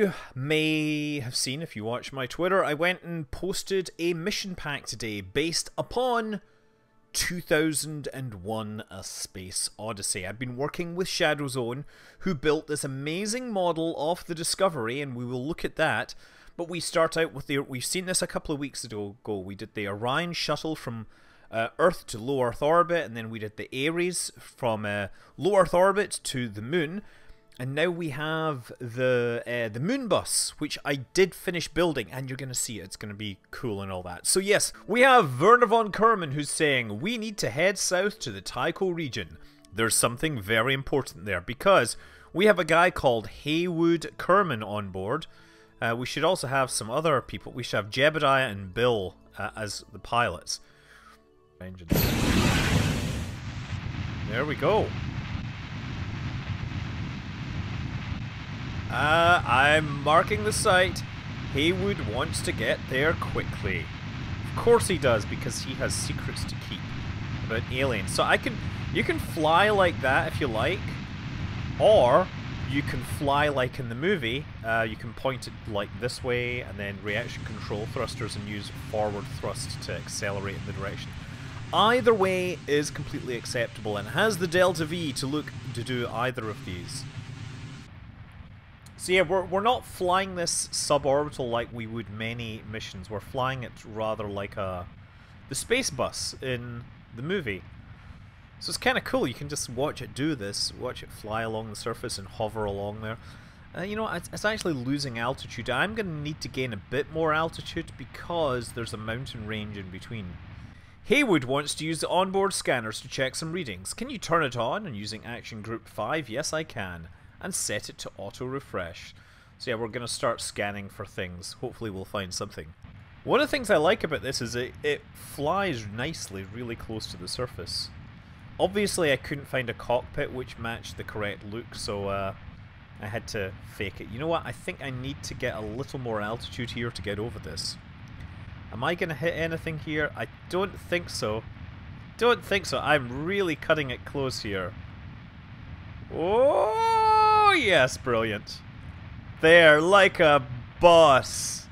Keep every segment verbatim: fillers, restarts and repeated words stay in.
you may have seen if you watch my Twitter, I went and posted a mission pack today based upon two thousand one: A Space Odyssey. I've been working with Shadowzone, who built this amazing model of the Discovery, and we will look at that. But we start out with the, we've seen this a couple of weeks ago, we did the Orion shuttle from uh, Earth to low Earth orbit, and then we did the Ares from uh, low Earth orbit to the moon. And now we have the uh, the moon bus, which I did finish building, and you're going to see it. It's going to be cool and all that. So yes, we have Werner von Kerman, who's saying, we need to head south to the Tycho region. There's something very important there, because we have a guy called Heywood Kerman on board. Uh, we should also have some other people. We should have Jebediah and Bill uh, as the pilots. Engine. There we go. Uh, I'm marking the site. Heywood wants to get there quickly. Of course he does, because he has secrets to keep about aliens. So I can, you can fly like that if you like, or you can fly like in the movie. Uh, you can point it like this way, and then reaction control thrusters and use forward thrust to accelerate in the direction. Either way is completely acceptable, and has the delta V to look to do either of these. So yeah, we're, we're not flying this suborbital like we would many missions. We're flying it rather like a the space bus in the movie. So it's kind of cool. You can just watch it do this, watch it fly along the surface and hover along there. Uh, you know, it's, it's actually losing altitude. I'm going to need to gain a bit more altitude because there's a mountain range in between. Heywood wants to use the onboard scanners to check some readings. Can you turn it on? And using action group five, yes I can. And set it to auto-refresh. So yeah, we're going to start scanning for things. Hopefully we'll find something. One of the things I like about this is it, it flies nicely really close to the surface. Obviously I couldn't find a cockpit which matched the correct look, so uh, I had to fake it. You know what, I think I need to get a little more altitude here to get over this. Am I going to hit anything here? I don't think so. Don't think so. I'm really cutting it close here. Oh! Oh yes, brilliant. There, like a boss.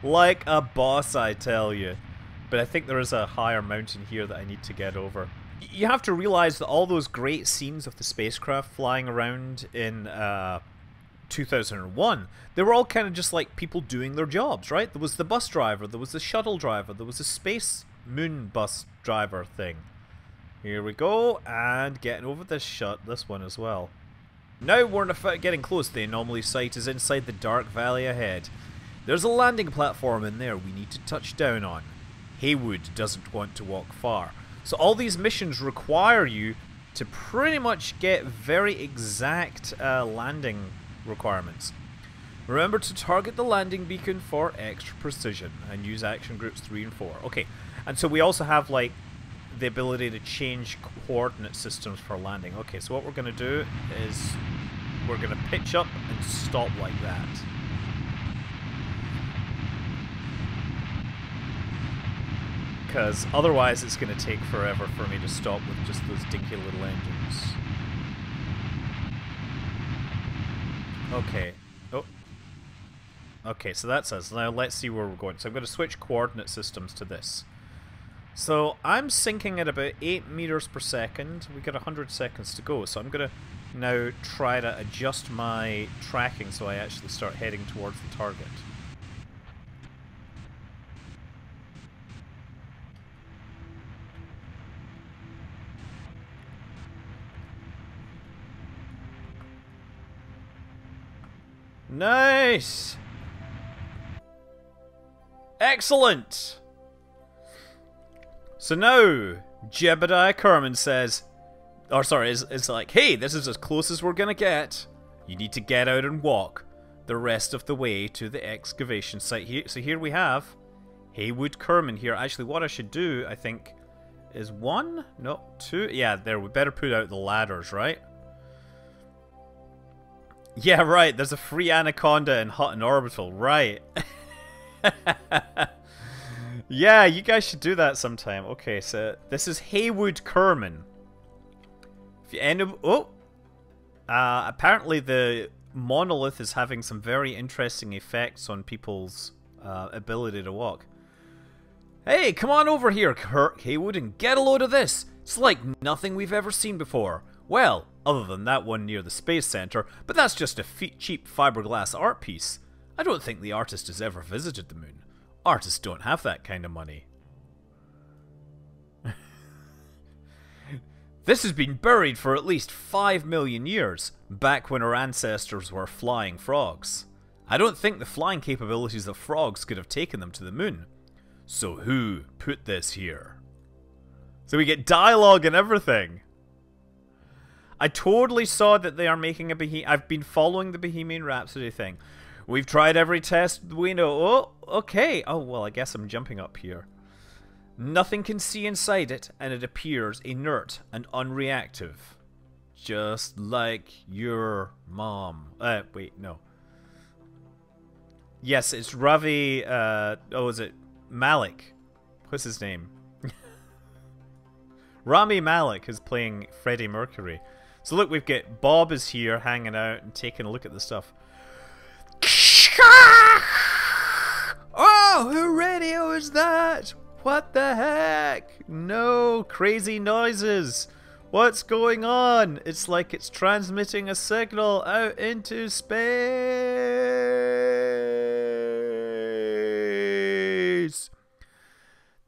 Like a boss, I tell you. But I think there is a higher mountain here that I need to get over. You have to realize that all those great scenes of the spacecraft flying around in uh, two thousand one, they were all kind of just like people doing their jobs, right? There was the bus driver, there was the shuttle driver, there was the space moon bus driver thing. Here we go, and getting over this shut, this one as well. Now we're getting close. The anomaly site is inside the dark valley ahead. There's a landing platform in there we need to touch down on. Heywood doesn't want to walk far. So all these missions require you to pretty much get very exact uh, landing requirements. Remember to target the landing beacon for extra precision and use action groups three and four. Okay, and so we also have like the ability to change coordinate systems for landing. Okay, so what we're going to do is we're going to pitch up and stop like that. Because otherwise it's going to take forever for me to stop with just those dinky little engines. Okay. Oh. Okay, so that's us. Now let's see where we're going. So I'm going to switch coordinate systems to this. So I'm sinking at about eight meters per second. We've got one hundred seconds to go, so I'm going to now try to adjust my tracking so I actually start heading towards the target. Nice! Excellent! So now, Jebediah Kerman says, or sorry, it's, it's like, hey, this is as close as we're gonna get. You need to get out and walk the rest of the way to the excavation site. Here, so here we have Heywood Kerman here. Actually, what I should do, I think, is one? No, two? Yeah, there, we better put out the ladders, right? Yeah, right, there's a free anaconda in Hutton Orbital, right. Yeah, you guys should do that sometime. Okay, so this is Heywood Kerman. If you end up, oh, uh, apparently the monolith is having some very interesting effects on people's uh, ability to walk. Hey, come on over here, Kirk Heywood, and get a load of this! It's like nothing we've ever seen before. Well, other than that one near the Space Center, but that's just a cheap fiberglass art piece. I don't think the artist has ever visited the moon. Artists don't have that kind of money. This has been buried for at least five million years, back when our ancestors were flying frogs. I don't think the flying capabilities of frogs could have taken them to the moon. So who put this here? So we get dialogue and everything. I totally saw that they are making a Bohemian... I've been following the Bohemian Rhapsody thing. We've tried every test we know. Oh, okay. Oh, well, I guess I'm jumping up here. Nothing can see inside it, and it appears inert and unreactive. Just like your mom. Uh, wait, no. Yes, it's Ravi... Uh, oh, is it Malek? What's his name? Rami Malek is playing Freddie Mercury. So look, we've got Bob is here hanging out and taking a look at the stuff. Oh, who radio is that? What the heck? No, crazy noises. What's going on? It's like it's transmitting a signal out into space.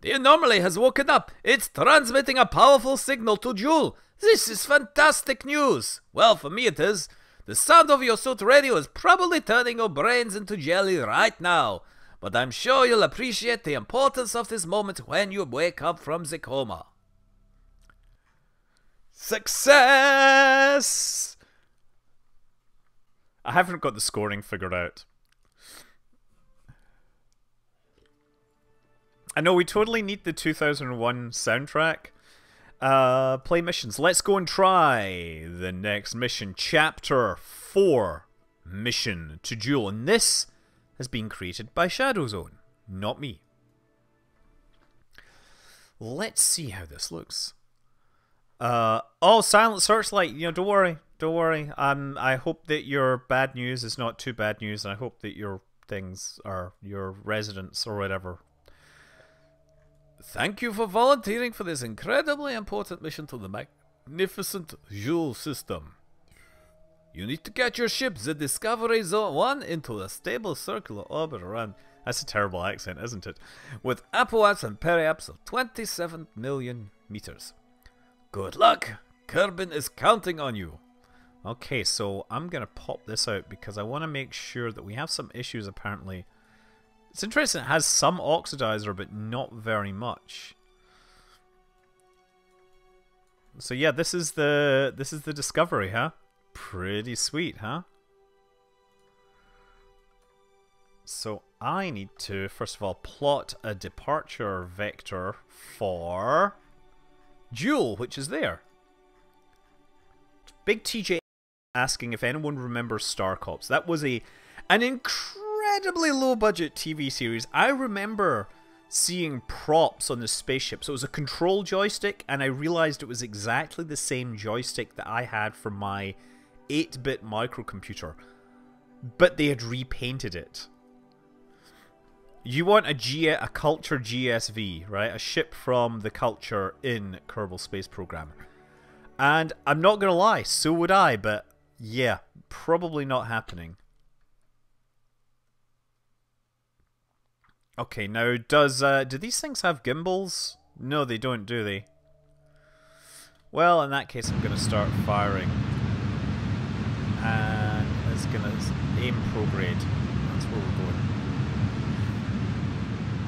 The anomaly has woken up. It's transmitting a powerful signal to Jool. This is fantastic news. Well, for me it is. The sound of your suit radio is probably turning your brains into jelly right now. But I'm sure you'll appreciate the importance of this moment when you wake up from the coma. Success! I haven't got the scoring figured out. I know we totally need the two thousand one soundtrack. Uh, play missions. Let's go and try the next mission. Chapter four. Mission to Jool. And this has been created by Shadowzone. Not me. Let's see how this looks. Uh, oh, silent searchlight. You know, don't worry. Don't worry. Um, I hope that your bad news is not too bad news. And I hope that your things are your residents or whatever. Thank you for volunteering for this incredibly important mission to the magnificent Jool system. You need to get your ship, the Discovery One, into a stable circular orbit around... That's a terrible accent, isn't it? With apoaps and periaps of twenty-seven million meters. Good luck! Kerbin is counting on you! Okay, so I'm going to pop this out because I want to make sure that we have some issues apparently... It's interesting, it has some oxidizer, but not very much. So yeah, this is the this is the Discovery, huh? Pretty sweet, huh? So I need to, first of all, plot a departure vector for Jool, which is there. Big T J asking if anyone remembers Star Cops. That was a an incredible... incredibly low-budget T V series. I remember seeing props on the spaceship. So it was a control joystick, and I realized it was exactly the same joystick that I had for my eight bit microcomputer. But they had repainted it. You want a, G a culture G S V, right? A ship from the culture in Kerbal Space Program. And I'm not going to lie, so would I, but yeah, probably not happening. Okay, now does uh, do these things have gimbals? No, they don't, do they? Well, in that case, I'm going to start firing, and it's going to aim prograde. That's where we're going.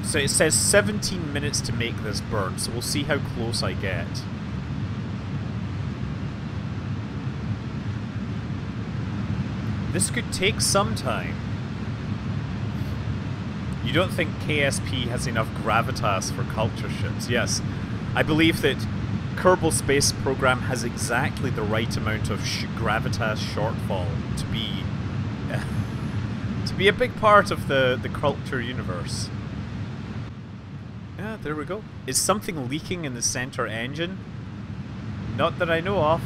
So it says seventeen minutes to make this burn, so we'll see how close I get. This could take some time. You don't think K S P has enough gravitas for culture ships? Yes. I believe that Kerbal Space Program has exactly the right amount of sh gravitas shortfall to be uh, to be a big part of the, the culture universe. Yeah, there we go. Is something leaking in the center engine? Not that I know of.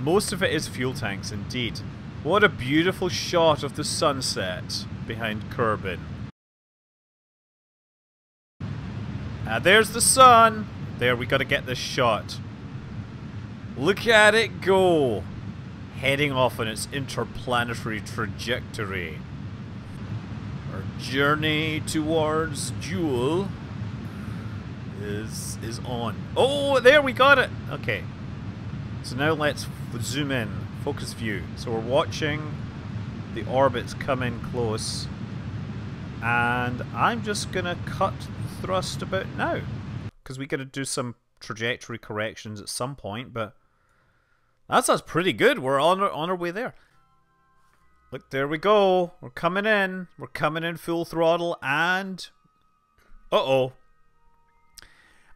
Most of it is fuel tanks, indeed. What a beautiful shot of the sunset behind Kerbin. Ah, there's the sun! There, we gotta get this shot. Look at it go! Heading off on its interplanetary trajectory. Our journey towards Jool is is on. Oh, there we got it! Okay. So now let's zoom in. Focus view. So we're watching the orbits come in close. And I'm just gonna cut thrust about now. Because we gotta do some trajectory corrections at some point, but that sounds pretty good. We're on our, on our way there. Look, there we go. We're coming in. We're coming in full throttle and... Uh-oh.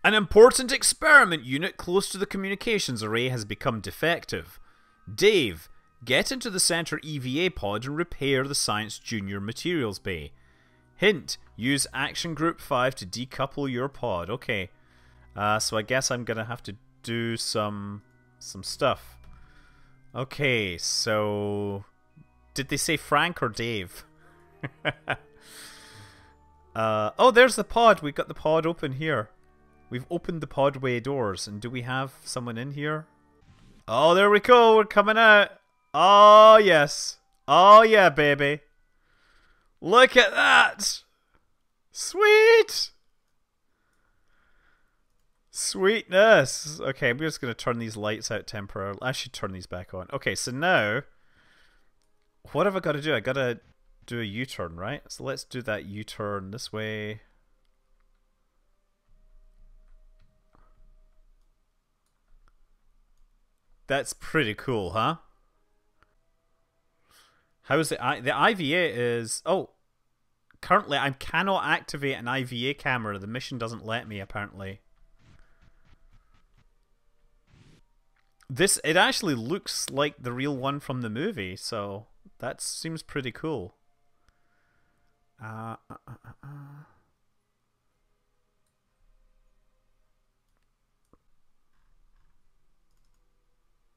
An important experiment unit close to the communications array has become defective. Dave, get into the center E V A pod and repair the Science Junior Materials Bay. Hint, use Action Group five to decouple your pod. Okay. Uh, so I guess I'm gonna have to do some some stuff. Okay, so... Did they say Frank or Dave? uh, oh, there's the pod. We've got the pod open here. We've opened the podway doors. And do we have someone in here? Oh, there we go. We're coming out. Oh, yes. Oh, yeah, baby. Look at that. Sweet. Sweetness. Okay, I'm just going to turn these lights out temporarily. I should turn these back on. Okay, so now... What have I got to do? I got to do a U-turn, right? So let's do that U-turn this way. That's pretty cool, huh? How is the I the I V A is... Oh, currently I cannot activate an I V A camera. The mission doesn't let me, apparently. This, it actually looks like the real one from the movie, so... That seems pretty cool. Uh, uh, uh, uh.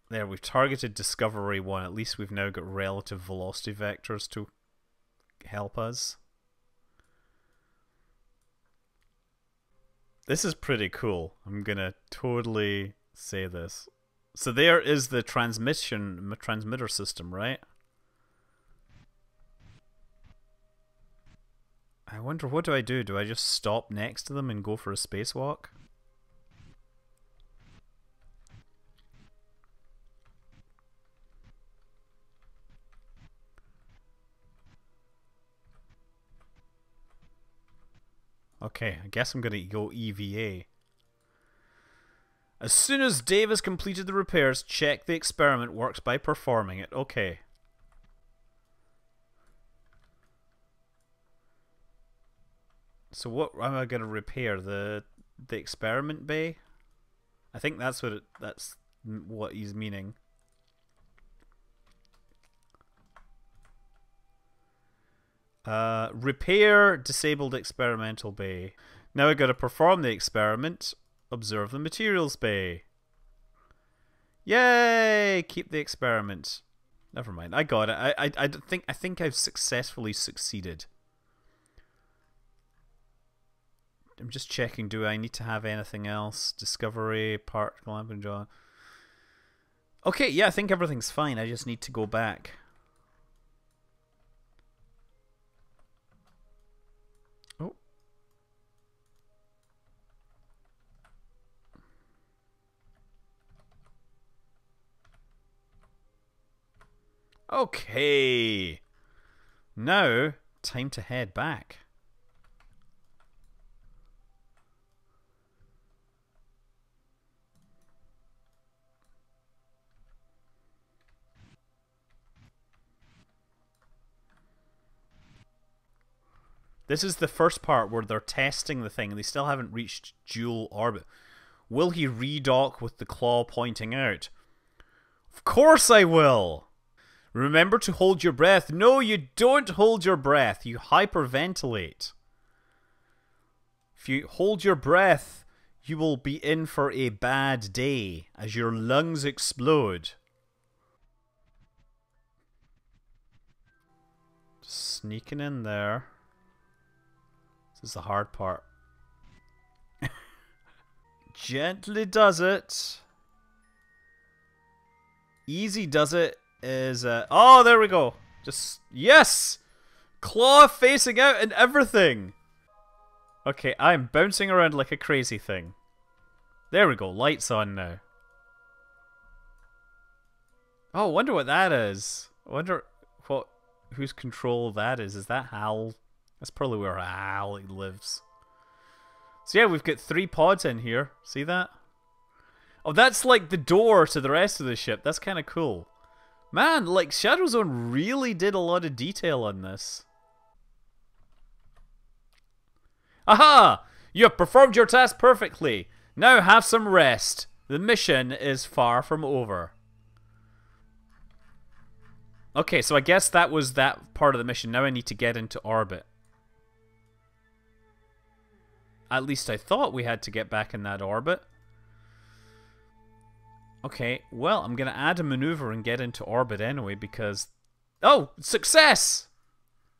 There, we've targeted Discovery One. At least we've now got relative velocity vectors to help us. This is pretty cool. I'm gonna totally say this. So there is the transmission transmitter system, right? I wonder, what do I do? Do I just stop next to them and go for a spacewalk? Okay, I guess I'm gonna go E V A. As soon as Dave has completed the repairs, check the experiment works by performing it. Okay. So what am I going to repair? The the experiment bay? I think that's what it, that's what he's meaning. Uh, repair disabled experimental bay. Now I've got to perform the experiment. Observe the materials bay. Yay! Keep the experiment. Never mind. I got it. I I I think I think I've successfully succeeded. I'm just checking, do I need to have anything else? Discovery, particle lamp and John. Okay, yeah, I think everything's fine. I just need to go back. Oh. Okay. Now, time to head back. This is the first part where they're testing the thing and they still haven't reached dual orbit. Will he redock with the claw pointing out? Of course I will! Remember to hold your breath. No, you don't hold your breath. You hyperventilate. If you hold your breath, you will be in for a bad day as your lungs explode. Sneaking in there. This is the hard part. Gently does it. Easy does it is... Uh, oh, there we go. Just... Yes! Claw facing out and everything. Okay, I'm bouncing around like a crazy thing. There we go. Lights on now. Oh, I wonder what that is. I wonder what... whose control that is. Is that H A L? That's probably where H A L lives. So yeah, we've got three pods in here. See that? Oh, that's like the door to the rest of the ship. That's kind of cool. Man, like Shadowzone really did a lot of detail on this. Aha! You have performed your task perfectly. Now have some rest. The mission is far from over. Okay, so I guess that was that part of the mission. Now I need to get into orbit. At least I thought we had to get back in that orbit. Okay, well, I'm going to add a maneuver and get into orbit anyway because... Oh! Success!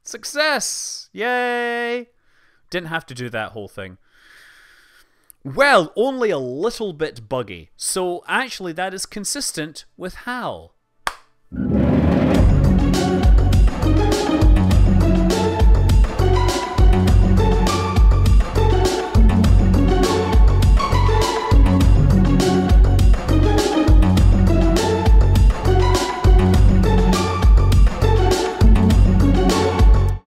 Success! Yay! Didn't have to do that whole thing. Well, only a little bit buggy. So, actually, that is consistent with H A L.